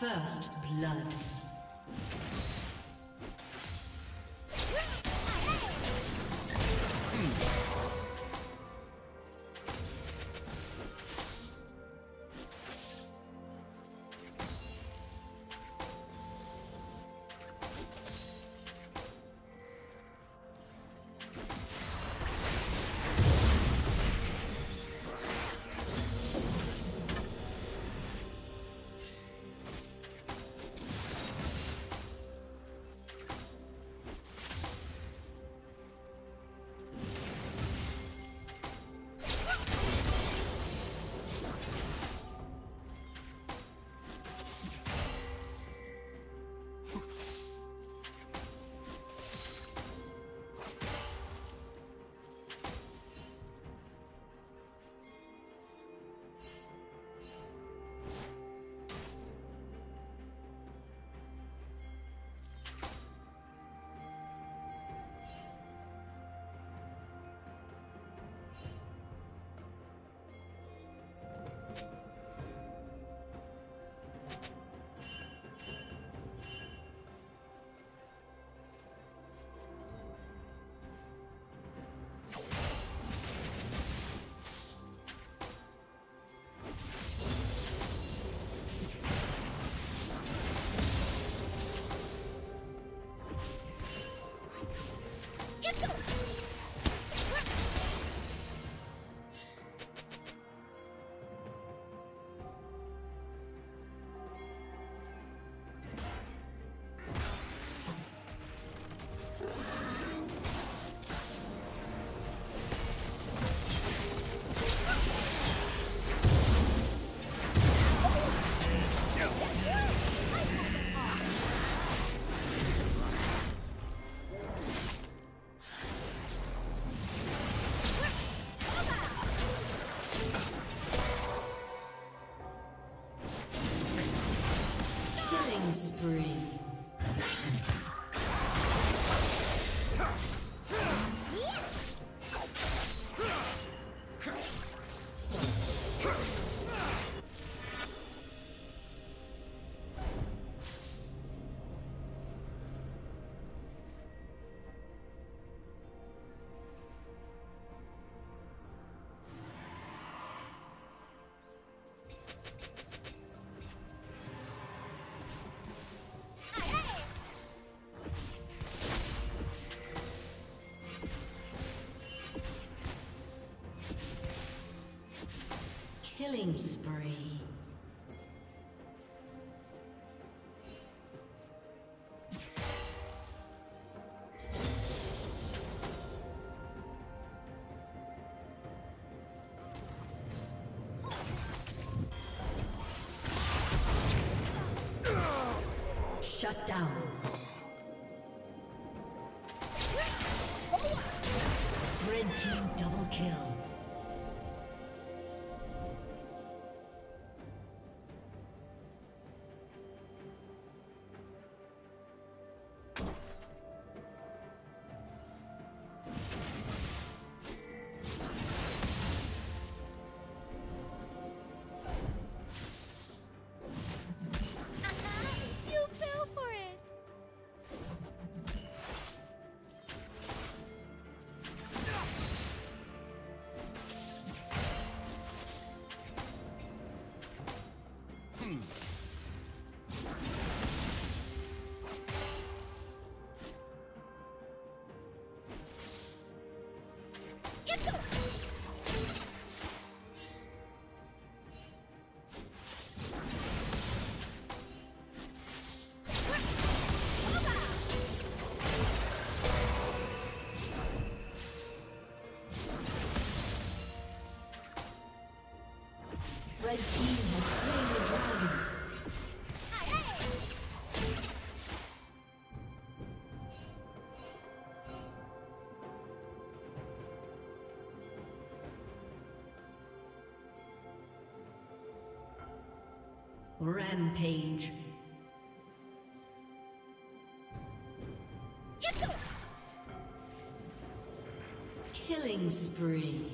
First blood. Killing spree. Shut down. Red team double kill. Red team has slain the dragon. Rampage. Killing spree.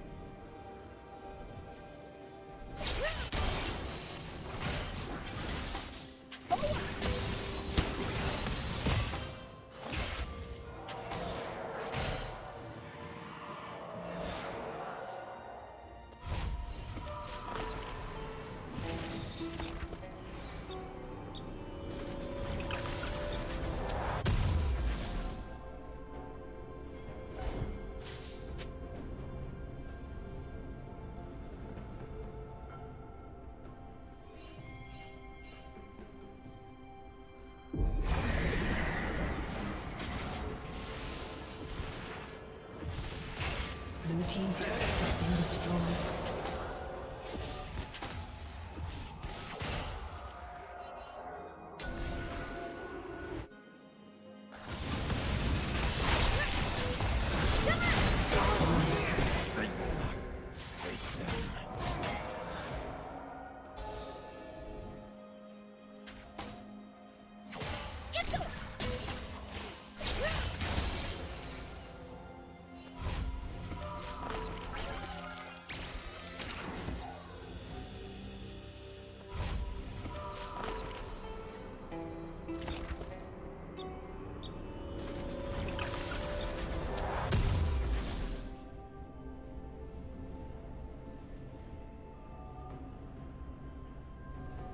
Team's turret has been destroyed.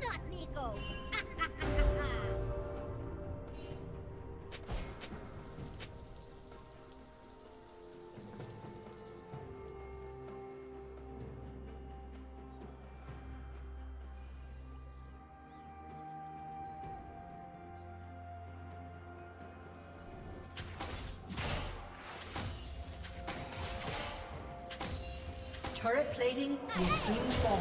Not NEEKO! Turret plating will soon fall.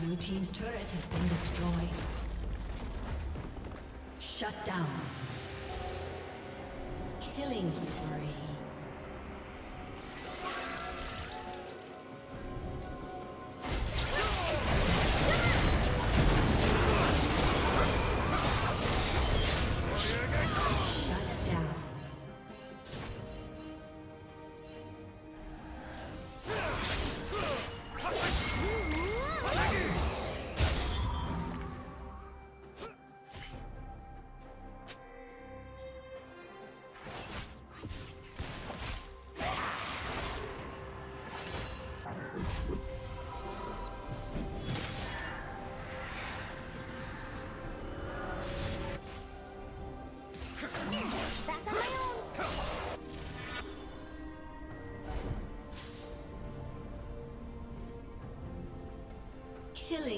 Blue team's turret has been destroyed. Shut down. Killing spree.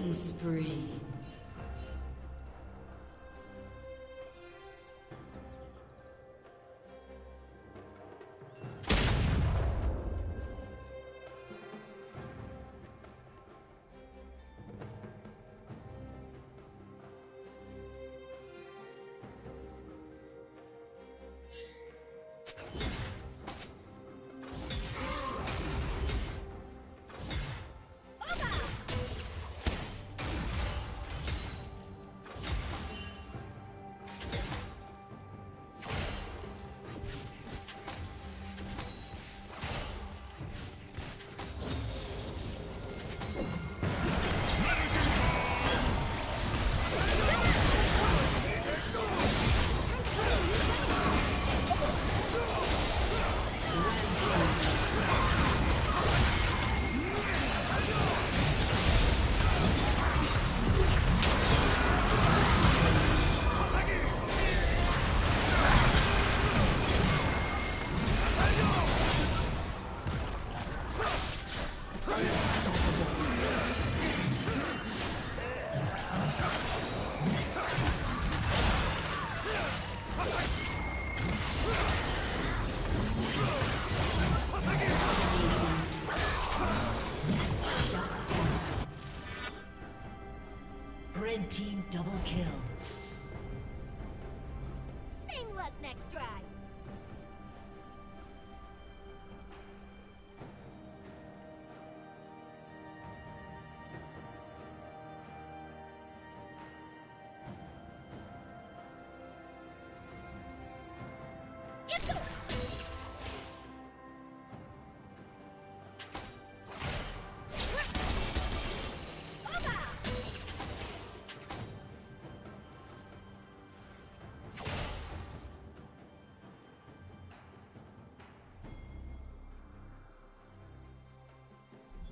Killing spree.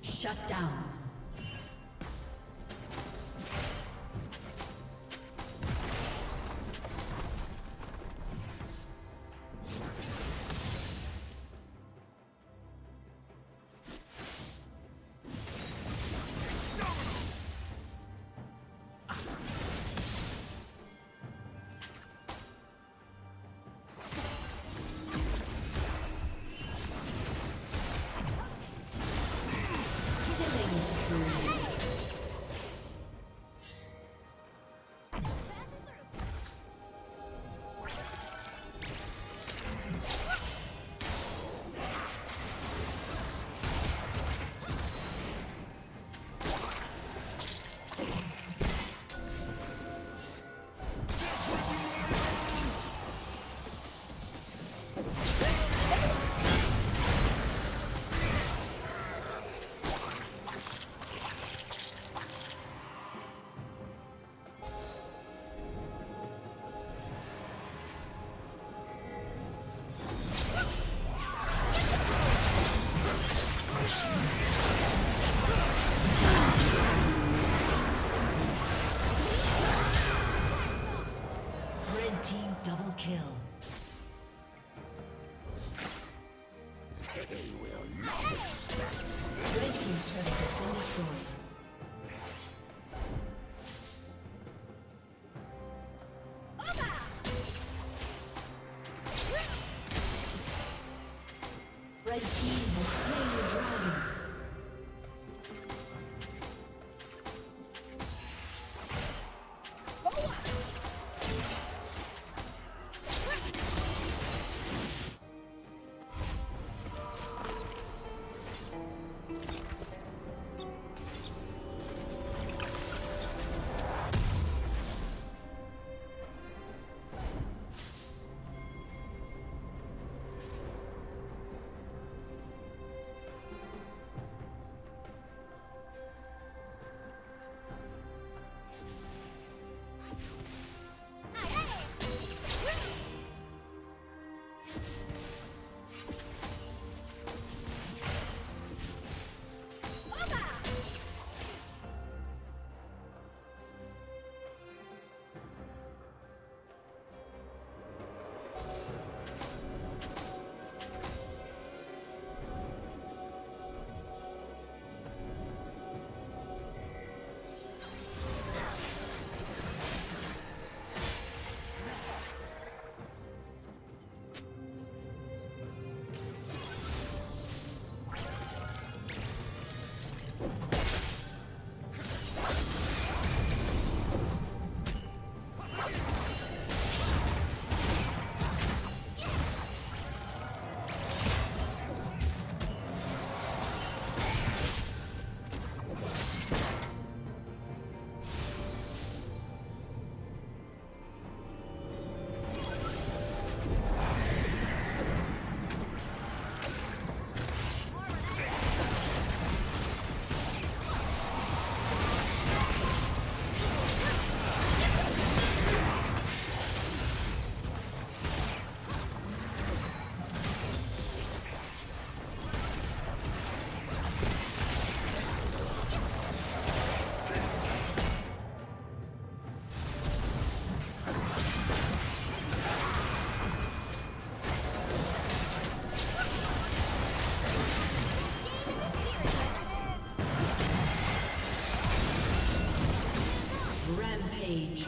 Shut down. Red team has slain the dragon. Rampage.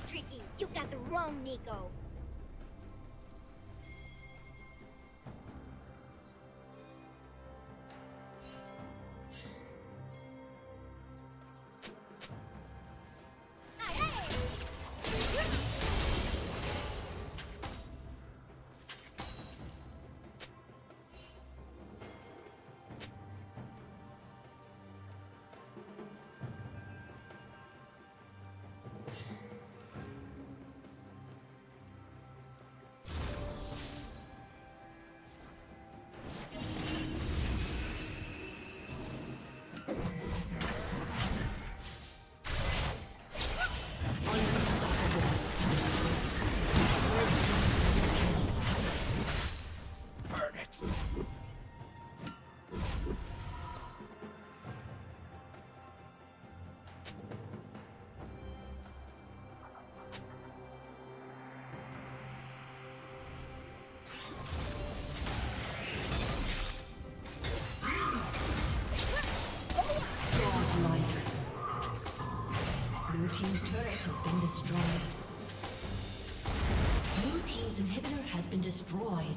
Tricky, you got the wrong Neeko. Destroyed. Blue team's turret has been destroyed.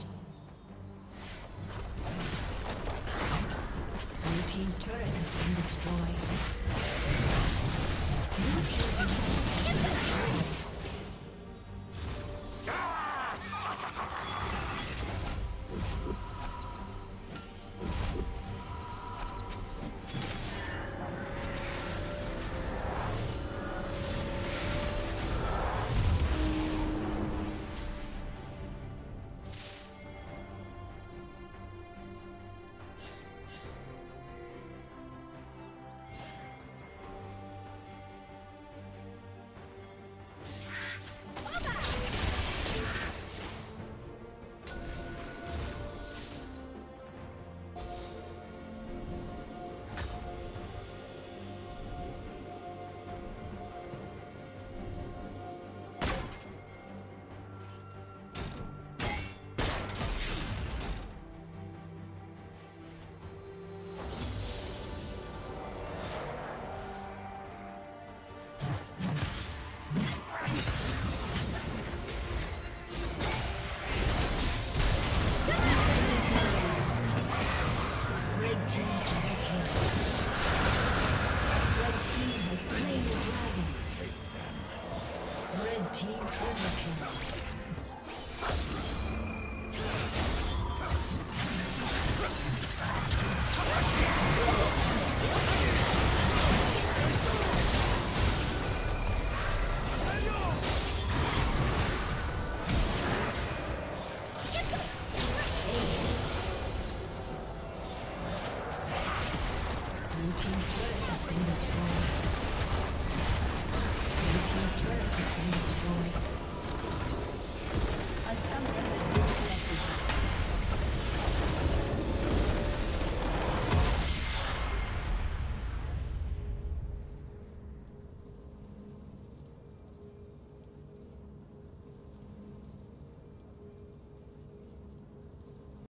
Blue team's turret has been destroyed.